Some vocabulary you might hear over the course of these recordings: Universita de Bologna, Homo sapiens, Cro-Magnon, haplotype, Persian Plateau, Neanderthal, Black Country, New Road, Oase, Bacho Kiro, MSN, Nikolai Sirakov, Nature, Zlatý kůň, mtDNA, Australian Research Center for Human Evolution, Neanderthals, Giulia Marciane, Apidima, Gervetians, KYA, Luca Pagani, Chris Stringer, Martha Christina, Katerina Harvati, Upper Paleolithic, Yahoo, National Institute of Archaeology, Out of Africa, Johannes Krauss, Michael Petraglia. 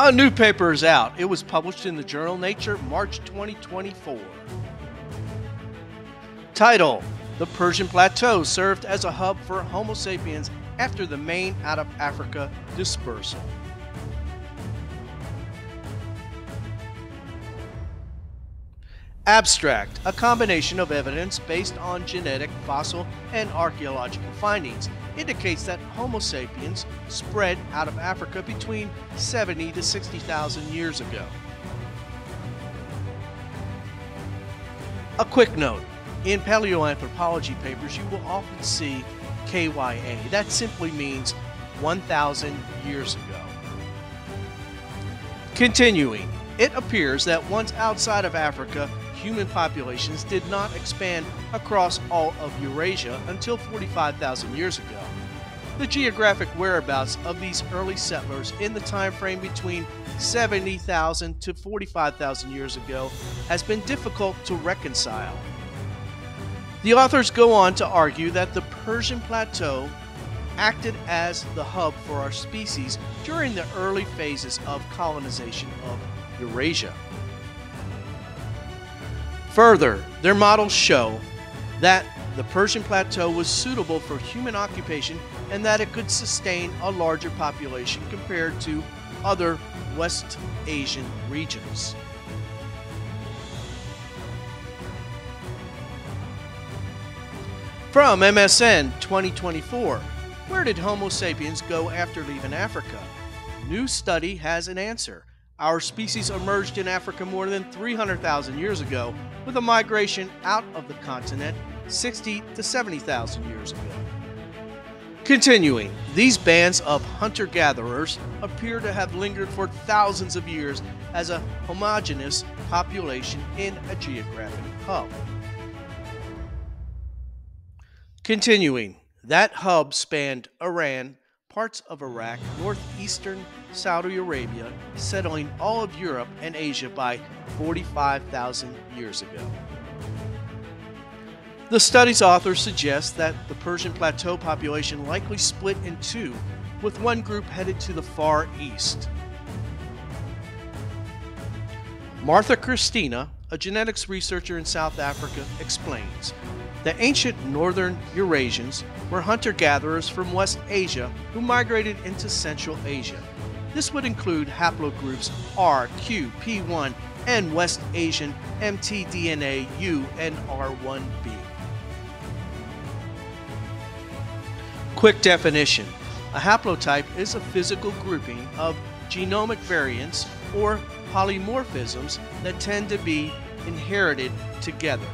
A new paper is out. It was published in the journal Nature, March 2024. Title: The Persian Plateau served as a hub for Homo sapiens after the main Out of Africa dispersal. Abstract: a combination of evidence based on genetic, fossil, and archaeological findings indicates that Homo sapiens spread out of Africa between 70 to 60,000 years ago. A quick note: in paleoanthropology papers, you will often see KYA. That simply means 1,000 years ago. Continuing, it appears that once outside of Africa, human populations did not expand across all of Eurasia until 45,000 years ago. The geographic whereabouts of these early settlers in the time frame between 70,000 to 45,000 years ago has been difficult to reconcile. The authors go on to argue that the Persian Plateau acted as the hub for our species during the early phases of colonization of Eurasia. Further, their models show that the Persian Plateau was suitable for human occupation and that it could sustain a larger population compared to other West Asian regions. From MSN 2024, where did Homo sapiens go after leaving Africa? New study has an answer. Our species emerged in Africa more than 300,000 years ago, with a migration out of the continent 60 to 70,000 years ago. Continuing, these bands of hunter-gatherers appear to have lingered for thousands of years as a homogeneous population in a geographic hub. Continuing, that hub spanned Iran, parts of Iraq, northeastern Saudi Arabia, settling all of Europe and Asia by 45,000 years ago. The study's authors suggest that the Persian Plateau population likely split in two, with one group headed to the Far East. Martha Christina, a genetics researcher in South Africa, explains, the ancient northern Eurasians were hunter-gatherers from West Asia who migrated into Central Asia. This would include haplogroups R, Q, P1, and West Asian mtDNA U and R1b. Quick definition: a haplotype is a physical grouping of genomic variants or polymorphisms that tend to be inherited together.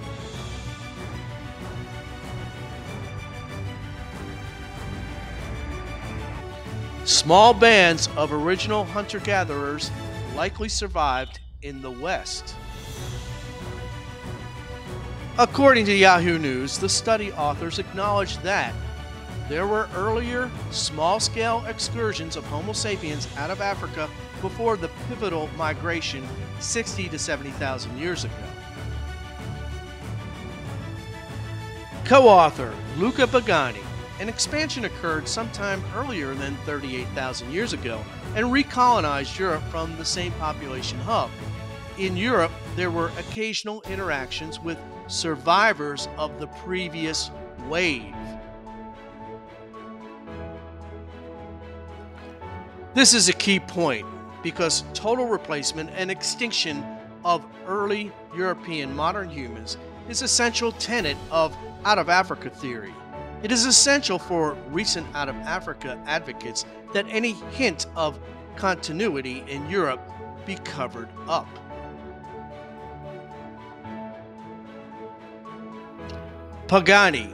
Small bands of original hunter-gatherers likely survived in the West. According to Yahoo News, the study authors acknowledged that there were earlier small-scale excursions of Homo sapiens out of Africa before the pivotal migration 60 to 70,000 years ago. Co-author Luca Pagani: an expansion occurred sometime earlier than 38,000 years ago and recolonized Europe from the same population hub. In Europe, there were occasional interactions with survivors of the previous wave. This is a key point because total replacement and extinction of early European modern humans is a central tenet of Out of Africa theory. It is essential for recent Out of Africa advocates that any hint of continuity in Europe be covered up. Pagani: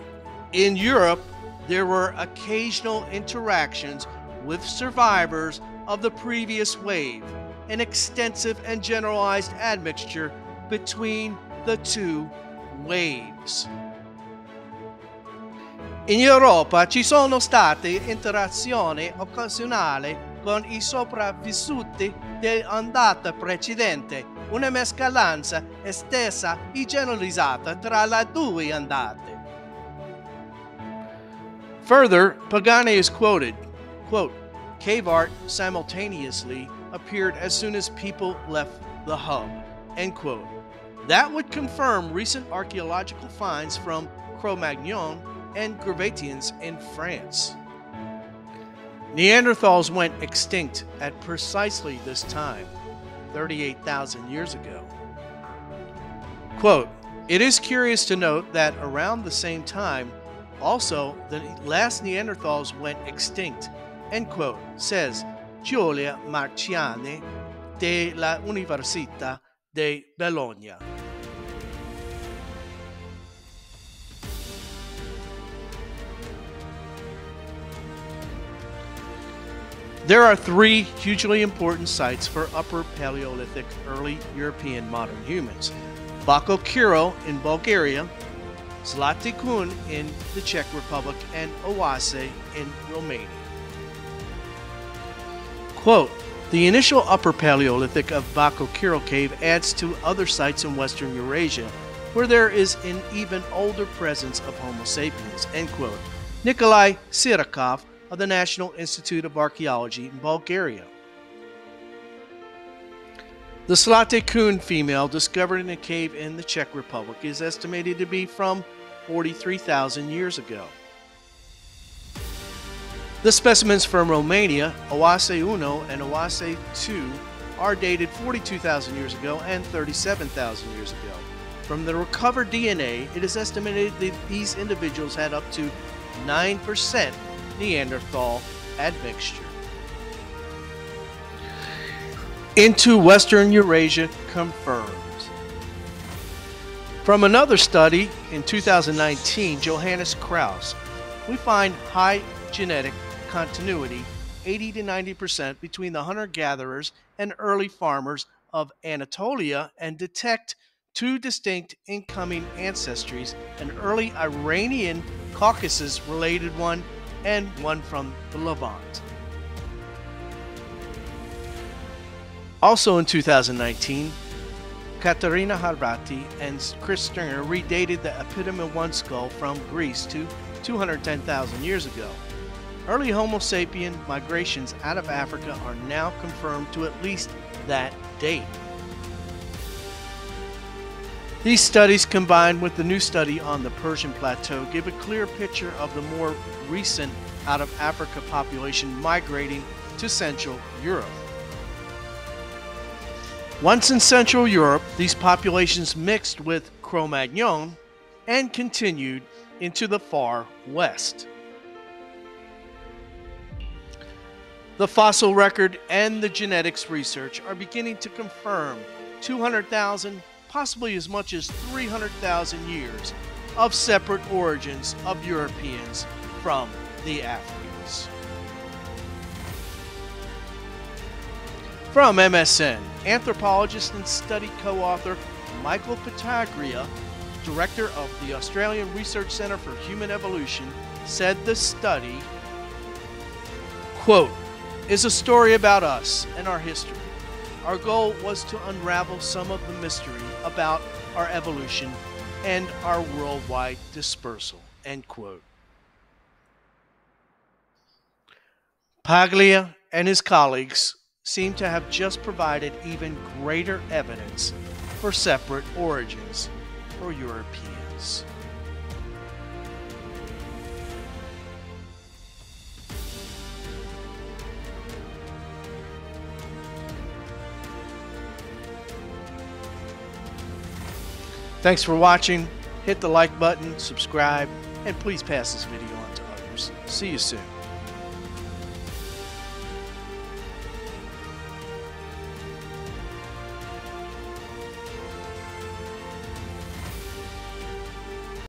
in Europe, there were occasional interactions with survivors of the previous wave, an extensive and generalized admixture between the two waves. In Europa ci sono state interazioni occasionali con I sopravvissuti dell'ondata precedente, una mescolanza estesa e generalizzata tra le due ondate. Further, Pagani is quoted, quote, "Cave art simultaneously appeared as soon as people left the hub, end quote. That would confirm recent archaeological finds from Cro-Magnon and Gervetians in France. Neanderthals went extinct at precisely this time, 38,000 years ago. Quote, "It is curious to note that around the same time, also the last Neanderthals went extinct," end quote, says Giulia Marciane de la Universita de Bologna. There are three hugely important sites for Upper Paleolithic early European modern humans: Bacho Kiro in Bulgaria, Zlatý kůň in the Czech Republic, and Oase in Romania. Quote, "The initial Upper Paleolithic of Bacho Kiro cave adds to other sites in Western Eurasia where there is an even older presence of Homo sapiens," end quote. Nikolai Sirakov of the National Institute of Archaeology in Bulgaria. The Zlatý kůň female discovered in a cave in the Czech Republic is estimated to be from 43,000 years ago. The specimens from Romania, Oase 1 and Oase 2, are dated 42,000 years ago and 37,000 years ago. From the recovered DNA, it is estimated that these individuals had up to 9% Neanderthal admixture. Into Western Eurasia confirmed. From another study in 2019, Johannes Krauss, we find high genetic continuity, 80 to 90% between the hunter-gatherers and early farmers of Anatolia, and detect two distinct incoming ancestries, an early Iranian Caucasus-related one and one from the Levant. Also in 2019, Katerina Harvati and Chris Stringer redated the Apidima 1 skull from Greece to 210,000 years ago. Early Homo sapien migrations out of Africa are now confirmed to at least that date. These studies, combined with the new study on the Persian Plateau, give a clear picture of the more recent out of Africa population migrating to Central Europe. Once in Central Europe, these populations mixed with Cro-Magnon and continued into the far west. The fossil record and the genetics research are beginning to confirm 200,000, possibly as much as 300,000 years of separate origins of Europeans from the Africans. From MSN, anthropologist and study co-author Michael Petraglia, director of the Australian Research Center for Human Evolution, said the study, quote, "is a story about us and our history. Our goal was to unravel some of the mystery about our evolution and our worldwide dispersal," end quote. Paglia and his colleagues seem to have just provided even greater evidence for separate origins for Europeans. Thanks for watching. Hit the like button, subscribe, and please pass this video on to others. See you soon.